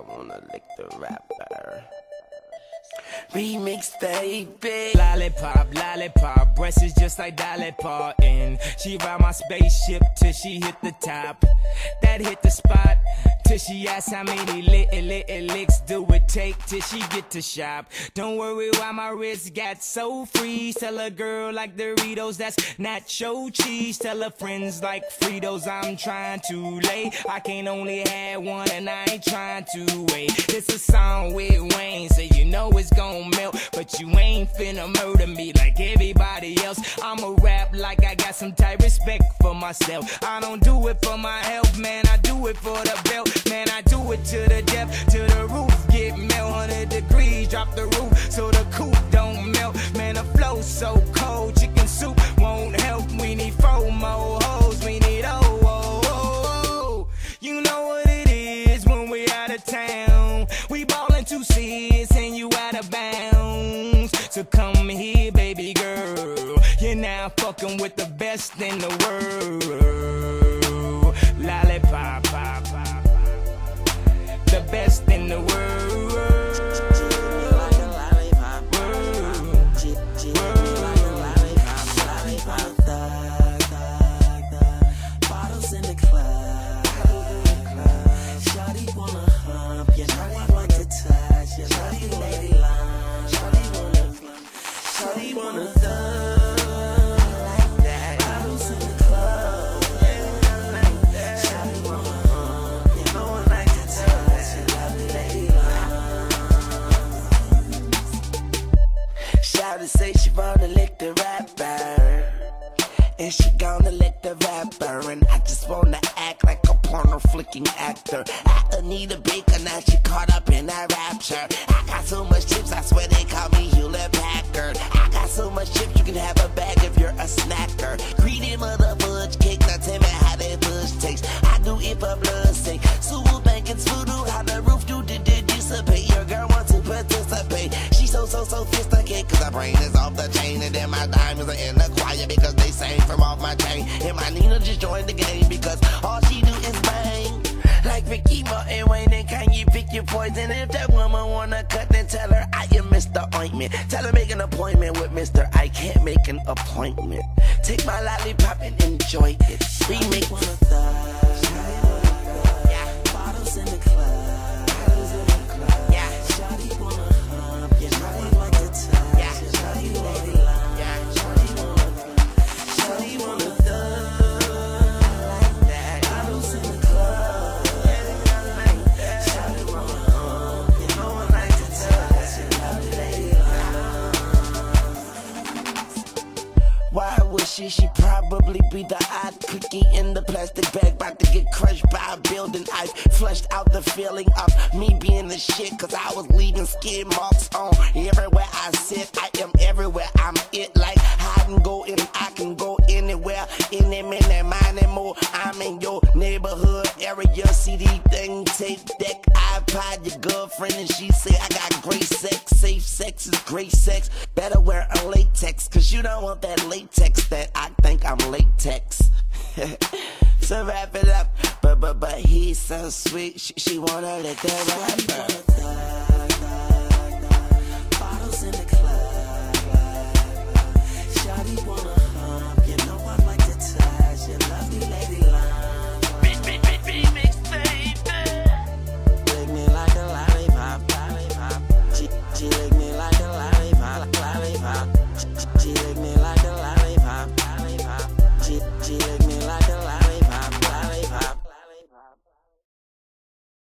I wanna lick the rapper. Remix, baby. Lollipop, lollipop, breasts is just like Dolly Parton. She ride my spaceship till she hit the top. That hit the spot. Till she asks how many licks do it take till she get to shop. Don't worry why my wrist got so free. Tell a girl like Doritos, that's nacho cheese. Tell her friends like Fritos, I'm trying to lay. I can't only have one and I ain't trying to wait. This a song with Wayne, so you know it's gon' melt. But you ain't finna murder me like everybody else. I'ma rap like I got some tight respect for myself. I don't do it for my health, man, I do it for the belt. Man, I do it to the depth, to the roof, get melt. 100 degrees, drop the roof, so the coupe don't melt. Man, the flow so cold, chicken soup won't help. We need 4 more hoes, we need oh, oh, oh. You know what it is when we out of town. We ballin' 2 c's and you out of bounds. So come here, baby girl, you're now fucking with the best in the world. Lollipop, pop, pop. The best in the world. Like a lollipop, like a lollipop, lollipop. Thug, thug, thug. Bottles in the club, shawty wanna hump, you know I like to touch. You shawty lady line, shawty wanna flump, shawty wanna thug. Shawty say she wanna lick the rapper, and she gonna lick the rapper. And I just wanna act like a porno flicking actor. I Anita Baker, now she caught up in that rapture. I got so much chips, I swear they call me Hewlett Packard. I got so much chips, you can have a bag if you're a snacker. Greedy mother fudge cake, now tell me how that fudge tastes. I do it for blood's sake. Super banking's voodoo, how the roof do dissipate. Your girl wants to participate. So sophisticated, cause her brain is off the chain. And then my diamonds are in the choir because they sang from off my chain. And my Nina just joined the game because all she do is bang. Like Ricky Martin, Wayne and Kanye, pick your poison. If that woman wanna cut, then tell her I am Mr. Ointment. Tell her make an appointment with Mr. I can't make an appointment. Take my lollipop and enjoy it. We make one of those. Yeah. Bottles in the club. She probably be the odd cookie in the plastic bag, about to get crushed by a building. I flushed out the feeling of me being the shit, cause I was leaving skid marks on everywhere I sit. I am everywhere, I'm it, like hide and go, and I can go anywhere, in them, in that mind and more. I'm in your neighborhood area, CD thing, tape deck, iPod, your girlfriend, and she say I got great sex. Safe sex is great sex, better wear a latex, cause you don't want that latex that I think I'm latex. So wrap it up, but he's so sweet. She wanna lick the rapper.